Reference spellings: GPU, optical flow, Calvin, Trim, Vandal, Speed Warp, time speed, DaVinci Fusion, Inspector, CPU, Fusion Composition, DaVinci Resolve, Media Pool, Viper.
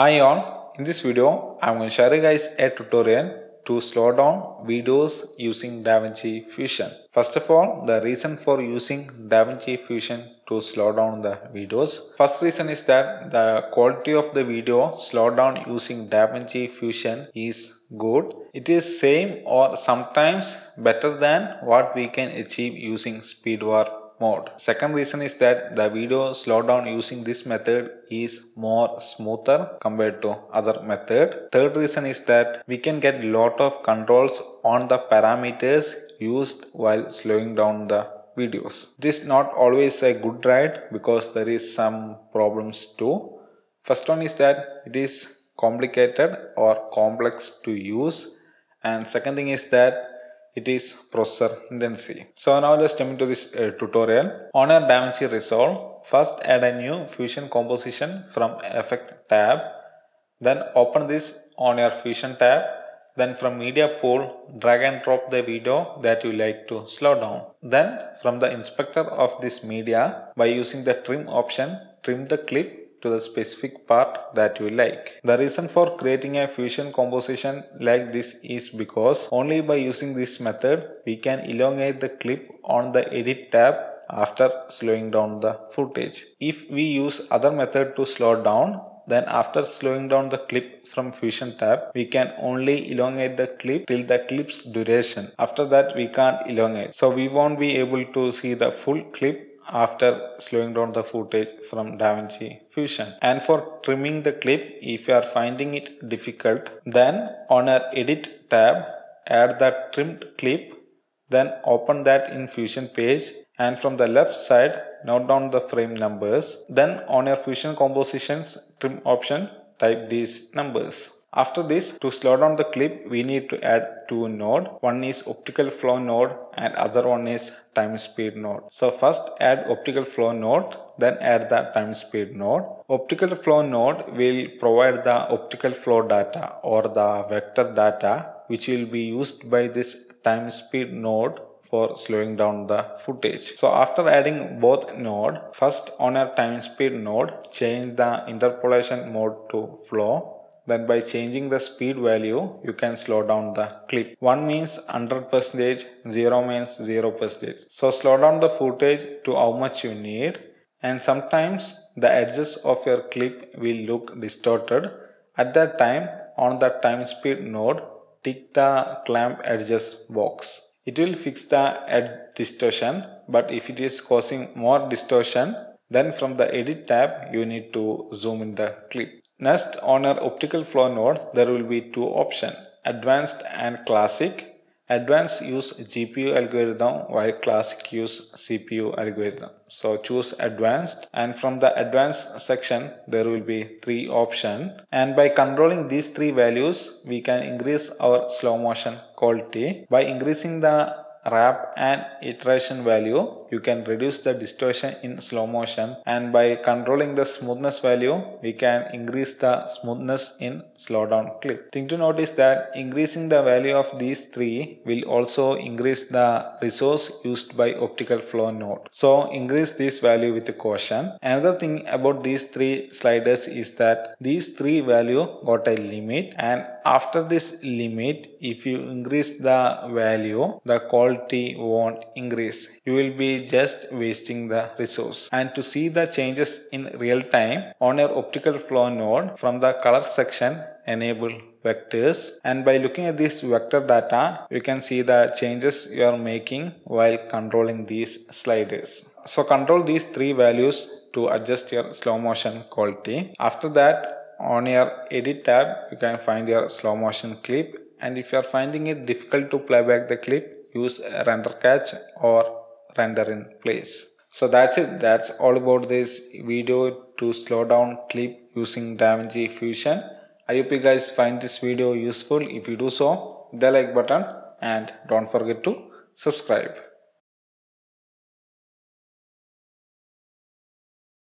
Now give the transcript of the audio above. Hi all, in this video I am going to share you guys a tutorial to slow down videos using DaVinci Fusion. First of all, the reason for using DaVinci Fusion to slow down the videos. First reason is that the quality of the video slow down using DaVinci Fusion is good. It is same or sometimes better than what we can achieve using Speed Warp mode. Second reason is that the video slowdown using this method is more smoother compared to other method. Third reason is that we can get lot of controls on the parameters used while slowing down the videos. This is not always a good ride because there is some problems too. First one is that it is complicated or complex to use, and second thing is that it is processor intensive. So now let's jump into this tutorial. On a DaVinci Resolve, first add a new Fusion Composition from Effect tab. Then open this on your Fusion tab. Then from Media Pool, drag and drop the video that you like to slow down. Then from the Inspector of this media, by using the Trim option, trim the clip to the specific part that you like. The reason for creating a Fusion Composition like this is because only by using this method we can elongate the clip on the Edit tab after slowing down the footage. If we use other method to slow down, then after slowing down the clip from Fusion tab, we can only elongate the clip till the clip's duration. After that we can't elongate. So we won't be able to see the full clip after slowing down the footage from DaVinci Fusion. And for trimming the clip, if you are finding it difficult, then on our Edit tab, add the trimmed clip, then open that in Fusion page, and from the left side note down the frame numbers. Then on your Fusion Composition's Trim option, type these numbers. After this, to slow down the clip, we need to add two nodes. One is optical flow node and other one is time speed node. So first add optical flow node, then add the time speed node. Optical flow node will provide the optical flow data or the vector data which will be used by this time speed node for slowing down the footage. So after adding both nodes, first on our time speed node, change the interpolation mode to flow. Then by changing the speed value, you can slow down the clip. 1 means 100%, 0 means 0%. So slow down the footage to how much you need. And sometimes the edges of your clip will look distorted. At that time, on the time speed node, tick the clamp edges box. It will fix the edge distortion, but if it is causing more distortion, then from the Edit tab, you need to zoom in the clip. Next, on our optical flow node, there will be two options, advanced and classic. Advanced use GPU algorithm while classic use CPU algorithm. So choose advanced, and from the advanced section there will be three options, and by controlling these three values we can increase our slow motion quality. By increasing the wrap and iteration value, you can reduce the distortion in slow motion, and by controlling the smoothness value, we can increase the smoothness in slowdown clip. Thing to notice that increasing the value of these three will also increase the resource used by optical flow node. So increase this value with a caution. Another thing about these three sliders is that these three values got a limit, and after this limit, if you increase the value, the quality won't increase. You will be just wasting the resource. And to see the changes in real time, on your optical flow node, from the color section, enable vectors, and by looking at this vector data, you can see the changes you are making while controlling these sliders. So control these three values to adjust your slow motion quality. After that, on your Edit tab, you can find your slow motion clip, and if you are finding it difficult to play back the clip, use render catch or render in place. So that's it. That's all about this video to slow down clip using DaVinci Fusion. I hope you guys find this video useful. If you do so, hit the like button and don't forget to subscribe.